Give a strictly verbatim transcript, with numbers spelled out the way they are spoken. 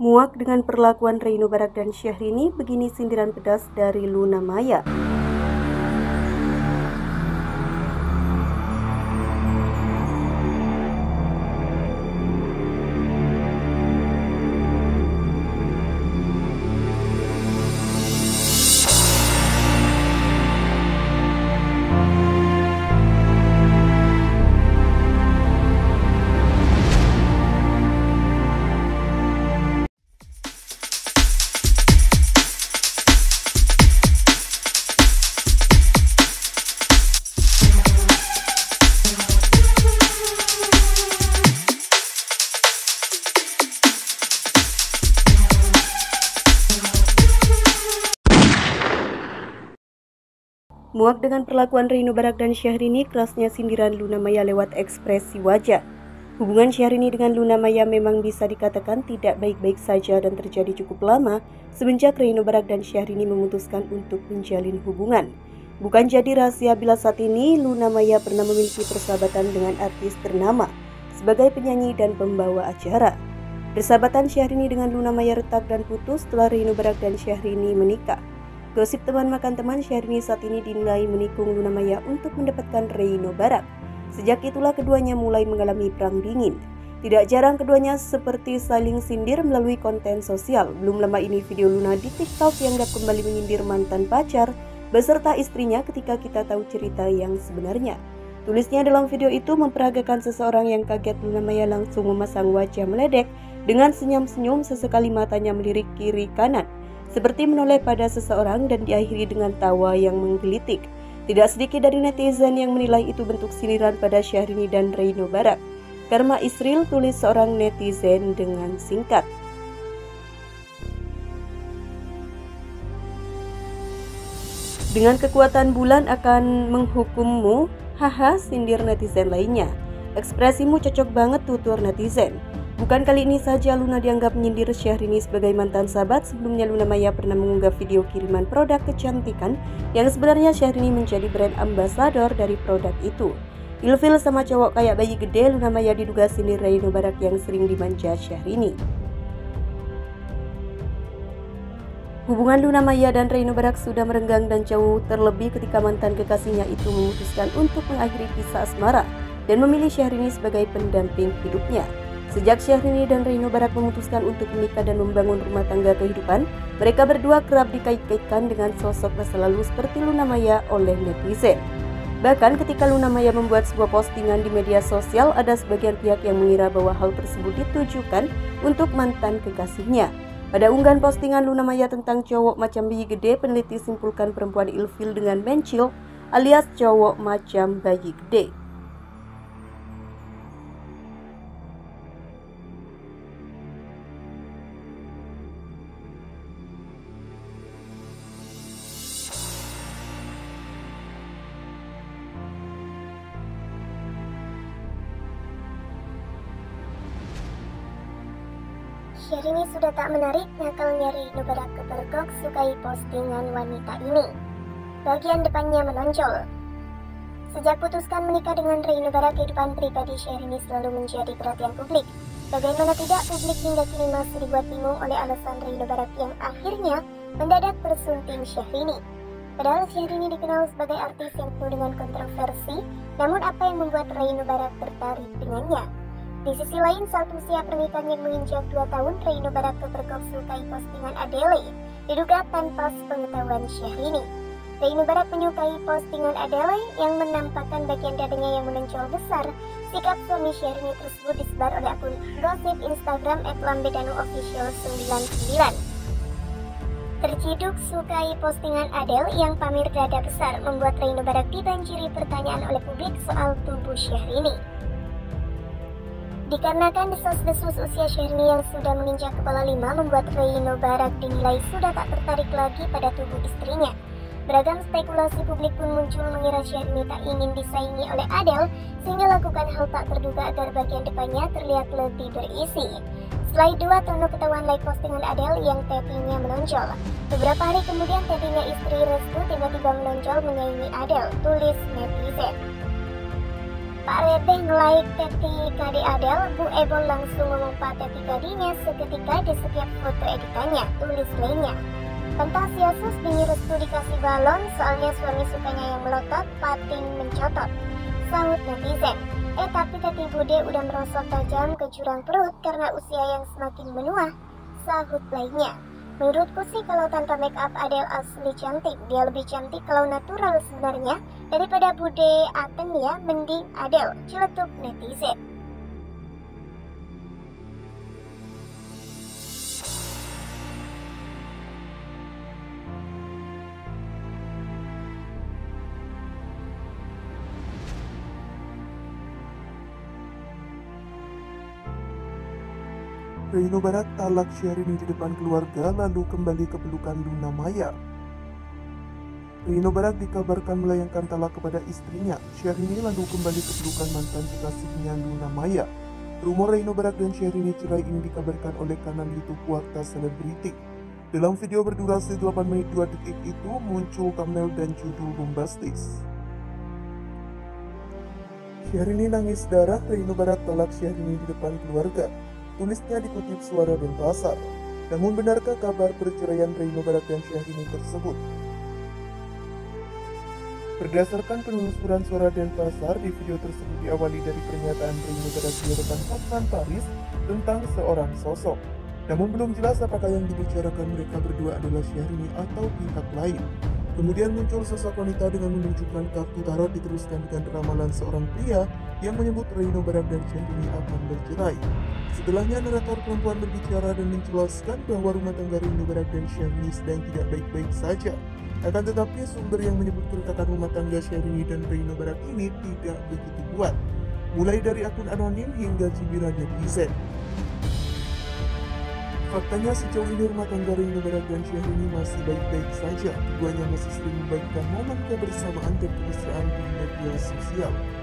Muak dengan perlakuan Reino Barack dan Syahrini, begini sindiran pedas dari Luna Maya. Muak dengan perlakuan Reino Barack dan Syahrini, kerasnya sindiran Luna Maya lewat ekspresi wajah. Hubungan Syahrini dengan Luna Maya memang bisa dikatakan tidak baik-baik saja dan terjadi cukup lama semenjak Reino Barack dan Syahrini memutuskan untuk menjalin hubungan. Bukan jadi rahasia bila saat ini Luna Maya pernah memiliki persahabatan dengan artis ternama sebagai penyanyi dan pembawa acara. Persahabatan Syahrini dengan Luna Maya retak dan putus setelah Reino Barack dan Syahrini menikah. Gosip teman makan teman, Syahrini saat ini dinilai menikung Luna Maya untuk mendapatkan Reino Barack. Sejak itulah keduanya mulai mengalami perang dingin. Tidak jarang keduanya seperti saling sindir melalui konten sosial. Belum lama ini video Luna di TikTok yang dianggap kembali menyindir mantan pacar beserta istrinya ketika kita tahu cerita yang sebenarnya. Tulisnya dalam video itu memperagakan seseorang yang kaget Luna Maya langsung memasang wajah meledek dengan senyum-senyum sesekali matanya melirik kiri kanan, seperti menoleh pada seseorang dan diakhiri dengan tawa yang menggelitik. Tidak sedikit dari netizen yang menilai itu bentuk sindiran pada Syahrini dan Reino Barack. Karma is real, tulis seorang netizen dengan singkat. Dengan kekuatan bulan akan menghukummu, haha, sindir netizen lainnya. Ekspresimu cocok banget, tutur netizen. Bukan kali ini saja Luna dianggap menyindir Syahrini sebagai mantan sahabat. Sebelumnya Luna Maya pernah mengunggah video kiriman produk kecantikan yang sebenarnya Syahrini menjadi brand ambassador dari produk itu. Ilfil sama cowok kayak bayi gede, Luna Maya diduga sindir Reino Barack yang sering dimanja Syahrini. Hubungan Luna Maya dan Reino Barack sudah merenggang dan jauh, terlebih ketika mantan kekasihnya itu memutuskan untuk mengakhiri kisah asmara dan memilih Syahrini sebagai pendamping hidupnya. Sejak Syahrini dan Reino Barack memutuskan untuk menikah dan membangun rumah tangga kehidupan, mereka berdua kerap dikait-kaitkan dengan sosok masa lalu seperti Luna Maya oleh netizen. Bahkan ketika Luna Maya membuat sebuah postingan di media sosial, ada sebagian pihak yang mengira bahwa hal tersebut ditujukan untuk mantan kekasihnya. Pada unggahan postingan Luna Maya tentang cowok macam bayi gede, peneliti simpulkan perempuan ilfil dengan mencil alias cowok macam bayi gede. Syahrini sudah tak menarik nakalnya Reino Barack kepergok sukai postingan wanita ini. Bagian depannya menonjol. Sejak putuskan menikah dengan Reino Barack, kehidupan pribadi Syahrini selalu menjadi perhatian publik. Bagaimana tidak, publik hingga kini masih dibuat bingung oleh alasan Reino Barack yang akhirnya mendadak bersunting Syahrini. Padahal Syahrini dikenal sebagai artis yang penuh dengan kontroversi, namun apa yang membuat Reino Barack tertarik dengannya? Di sisi lain, saat usia pernikahan yang menginjak dua tahun, Reino Barack kepergok sukai postingan Adele, diduga tanpa sepengetahuan Syahrini. Reino Barack menyukai postingan Adele yang menampakkan bagian dadanya yang menonjol besar. Sikap suami Syahrini tersebut disebar oleh akun gosip Instagram at Lambedanu Official sembilan sembilan. Terciduk sukai postingan Adele yang pamer dada besar membuat Reino Barack dibanjiri pertanyaan oleh publik soal tubuh Syahrini. Dikarenakan desas-desus usia Syahrini yang sudah menginjak kepala lima membuat Reino Barack dinilai sudah tak tertarik lagi pada tubuh istrinya. Beragam spekulasi publik pun muncul mengira Syahrini tak ingin disaingi oleh Adele sehingga lakukan hal tak terduga agar bagian depannya terlihat lebih berisi. Selain dua tono ketahuan like postingan Adele yang tetinya menonjol, beberapa hari kemudian tetinya istri Restu tiba-tiba menonjol menyaingi Adele, tulis netizen. Kak Reteh nge-like teti Kadi Adele, Bu Ebon langsung memompa teti Kadinya seketika di setiap foto editannya, tulis lainnya. Pentas Yesus direstu dikasih balon, soalnya suami sukanya yang melotot, patin mencotot. Sahut netizen. Eh tapi teti Bude udah merosot tajam ke jurang perut karena usia yang semakin menua. Sahut lainnya. Menurutku sih kalau tanpa make up Adele asli cantik. Dia lebih cantik kalau natural sebenarnya daripada Bude Aten ya, mending Adele, celetuk netizen. Reino Barack talak Syahrini di depan keluarga lalu kembali ke pelukan Luna Maya. Reino Barack dikabarkan melayangkan talak kepada istrinya, Syahrini lalu kembali ke pelukan mantan kekasihnya Luna Maya. Rumor Reino Barack dan Syahrini cerai ini dikabarkan oleh kanal YouTube Warta Selebriti. Dalam video berdurasi delapan menit dua detik itu muncul thumbnail dan judul bombastis. Syahrini nangis darah, Reino Barack talak Syahrini di depan keluarga. Tulisnya dikutip Suara Denpasar. Namun benarkah kabar perceraian Reino Barack dan Syahrini tersebut? Berdasarkan penelusuran Suara Denpasar, di video tersebut diawali dari pernyataan Reino Barack di hadapan Hotman Paris tentang seorang sosok. Namun belum jelas apakah yang dibicarakan mereka berdua adalah Syahrini atau pihak lain. Kemudian muncul sosok wanita dengan menunjukkan kartu tarot, diteruskan dengan ramalan seorang pria yang menyebut Reino Barack dan Syahrini akan bercerai. Setelahnya narator perempuan berbicara dan menjelaskan bahwa rumah tangga Reino Barack dan Syahrini sedang tidak baik-baik saja. Akan tetapi sumber yang menyebut keretakan rumah tangga Syahrini dan Reino Barack ini tidak begitu kuat. Mulai dari akun anonim hingga cibiran netizen. Faktanya sejauh ini rumah tangga Reino Barack dan Syahrini masih baik-baik saja. Keduanya masih sering membagikan momen kebersamaan dan kemesraan di media sosial.